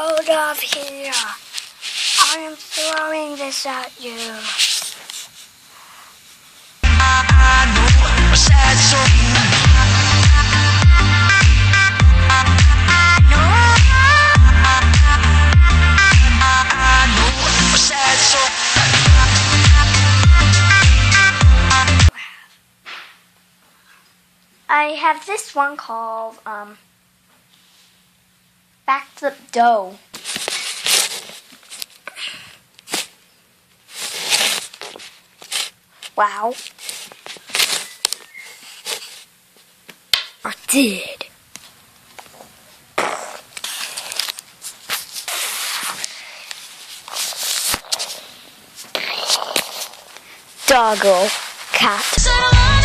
out of here. I am throwing this at you. I know a sad song. I have this one called Backflip Dough. Wow. I did. Doggo cat.